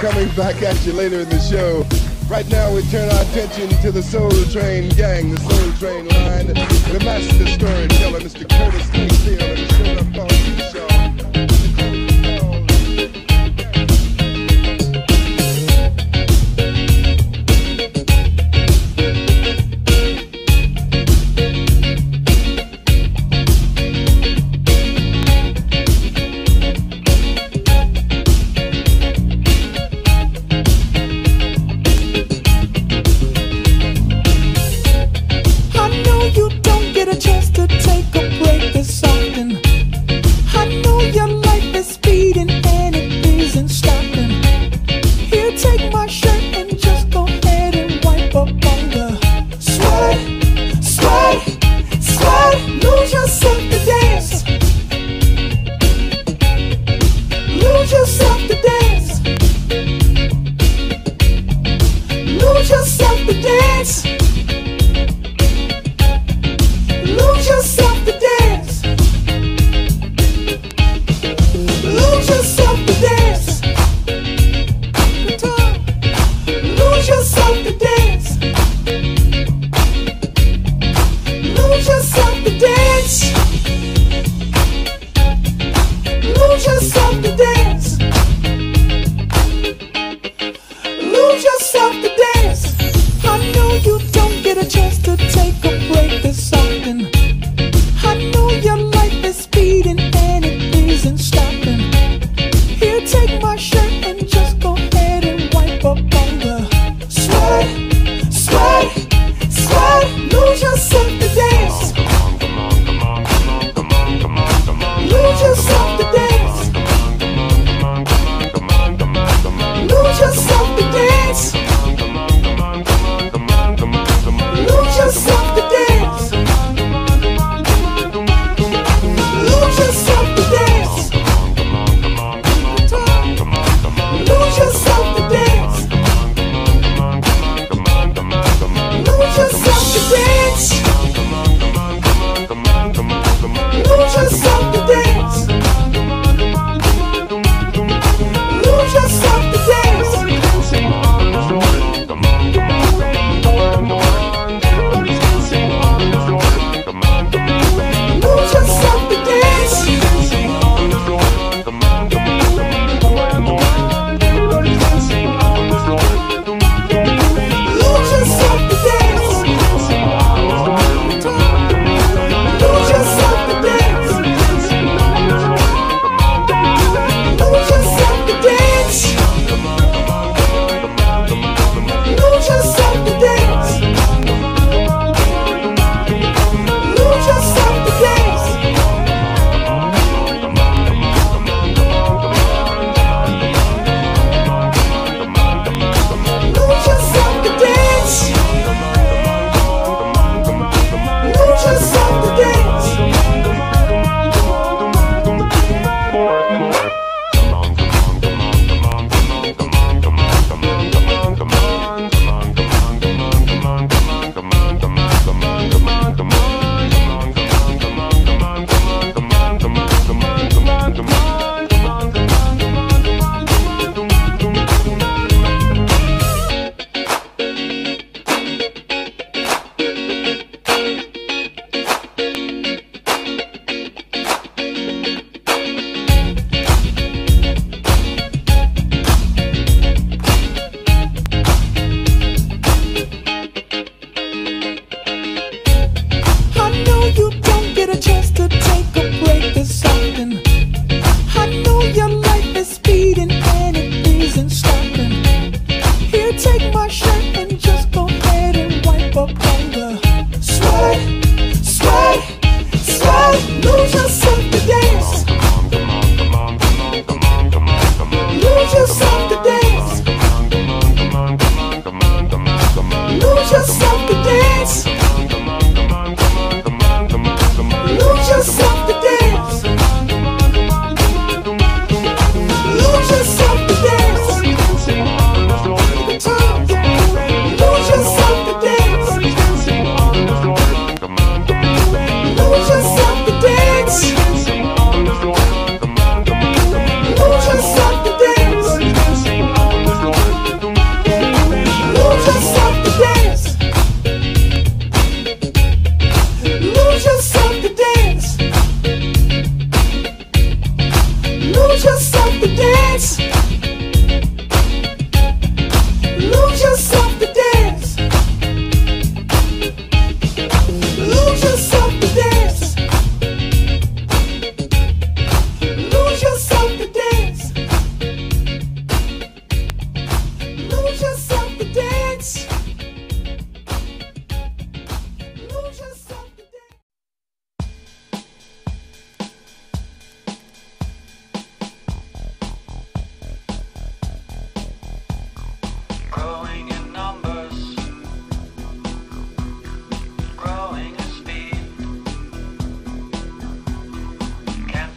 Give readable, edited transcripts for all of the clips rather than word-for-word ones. Coming back at you later in the show. Right now we turn our attention to the Soul Train gang, the Soul Train line, the master storyteller, Mr. Curtis Mayfield, and the stand-up comedy show. Chance to take a break this song.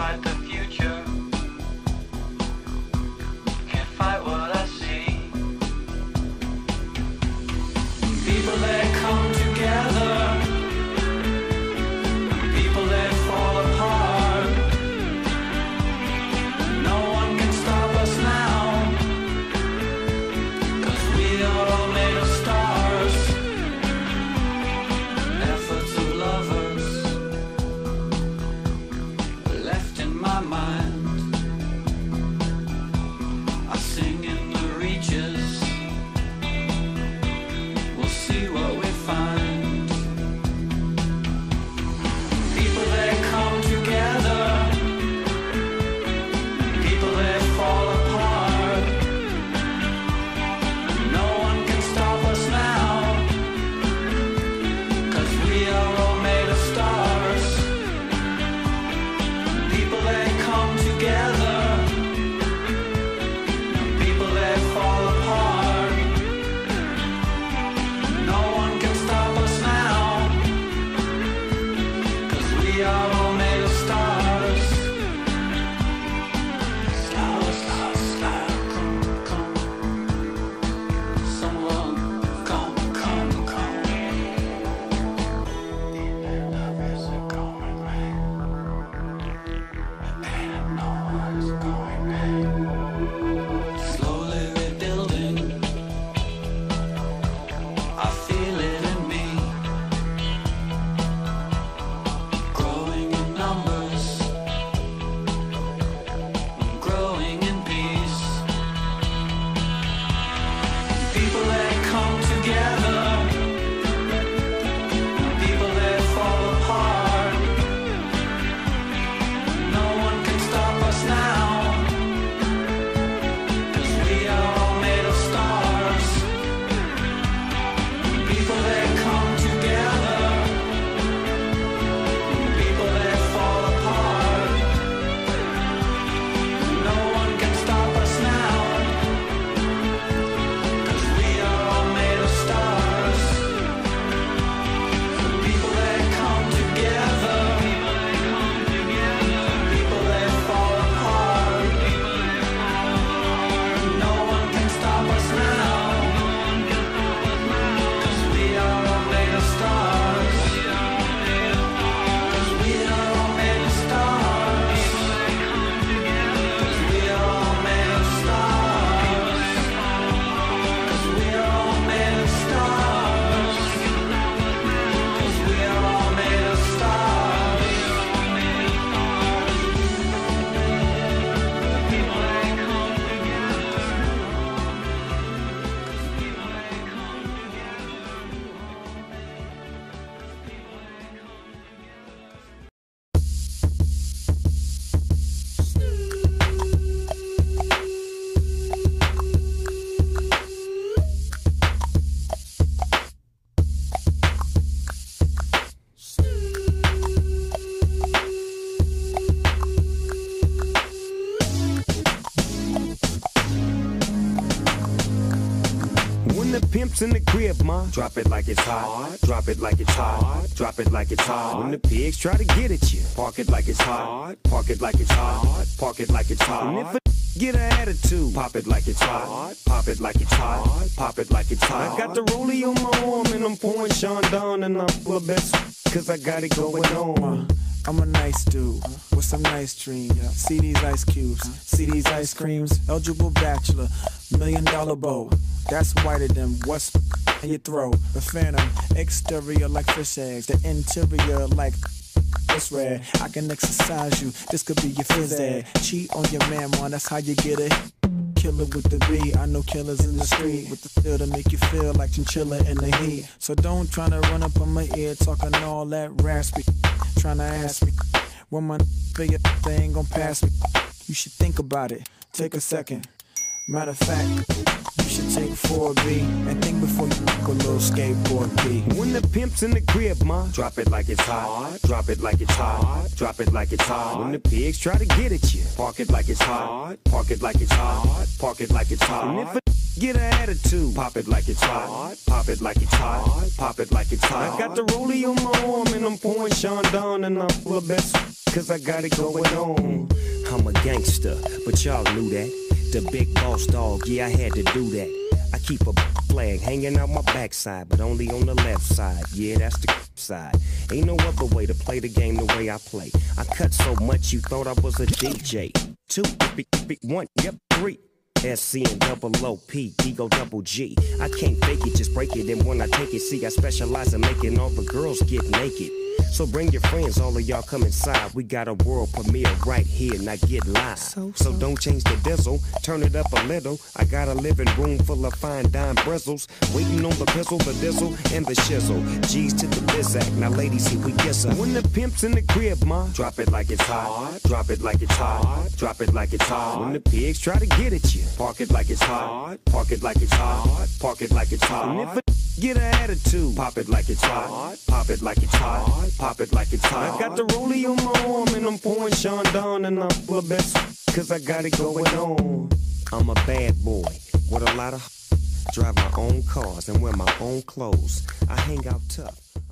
fight the future, can't fight what I see. People that come together, people that fall apart, no one can stop us now, 'cause we are all made of stars, efforts of lovers left in my mind. I sing in the reaches, we'll see what we find. People that come together, people that fall apart, no one can stop us now, 'cause we are all made of stars. People that come together, people that fall apart, no one can stop us now, 'cause we are all made of stars. Stars, stars, stars, come, come. Someone come, come, come. Slowly rebuilding, I feel it in me, growing in numbers, growing in peace. People that come together, people that fall apart, no one can stop us now, 'cause we are all made of stars. People that come together, people that fall apart, no one can stop us now, 'cause we are all made of stars. People that come together, people that fall apart, no one can stop us now, 'cause we are all made of stars, 'cause we are all made of stars, 'cause we are all made of stars, 'cause we are all made of stars, 'cause we are all made of stars. When the pimp's in the crib, ma, drop it like it's hot. Drop it like it's hot. Drop it like it's hot. When the pigs try to get at you, park it like it's hot. Park it like it's hot. Park it like it's hot. And if a get an attitude, pop it like it's hot. Pop it like it's hot. Pop it like it's hot. I got the rollie on my arm and I'm pouring Chandon and I'm full of best 'cause I got it going on. I'm a nice dude with some nice dreams. See these ice cubes, see these ice creams. Eligible bachelor, $1 million bow. That's whiter than what's in your throat. The phantom, exterior like fish eggs, the interior like this red. I can exercise you, this could be your phys ed. Cheat on your man, man, that's how you get it. Killer with the B, I know killers in the street with the feel to make you feel like chinchilla in the heat. So don't try to run up on my ear talking all that raspy, trying to ask me when my figure they ain't gonna pass me. You should think about it, take a second. Matter of fact, you should take 4B and think before you fuck a little skateboard B. When the pimp's in the crib, ma, drop it like it's hot. Drop it like it's hot. Drop it like it's hot. When the pigs try to get at you, park it like it's hot. Park it like it's hot. Park it like it's hot. And if a get an attitude, pop it like it's hot. Pop it like it's hot. Pop it like it's hot. I got the rollie on my arm and I'm pouring Chandon and I'm full of best cause I got it going on. I'm a gangster, but y'all knew that. The big boss dog, yeah, I had to do that. I keep a flag hanging out my backside, but only on the left side. Yeah, that's the side. Ain't no other way to play the game the way I play. I cut so much you thought I was a DJ. 2, 1, yep, 3. SC and double OP, Ego double G. I can't fake it, just break it, and when I take it, see, I specialize in making all the girls get naked. So bring your friends, all of y'all come inside. We got a world premiere right here, now get live. So don't change the diesel, turn it up a little. I got a living room full of fine dime bristles, waiting on the pistol, the diesel, and the shizzle. G's to the bizac, now ladies, here we kiss her. When the pimp's in the crib, ma, drop it like it's hot. Drop it like it's hot. Drop it like it's hot. When the pigs try to get at you, park it like it's hot. Park it like it's hot. Park it like it's hot. Get an attitude. Pop it like it's hot. Pop it like it's hot. Pop it like it's hot. I got the rollie on my arm and I'm pouring Chandon and I'm full of best cause I got it going on. I'm a bad boy with a lot of drive my own cars and wear my own clothes. I hang out tough.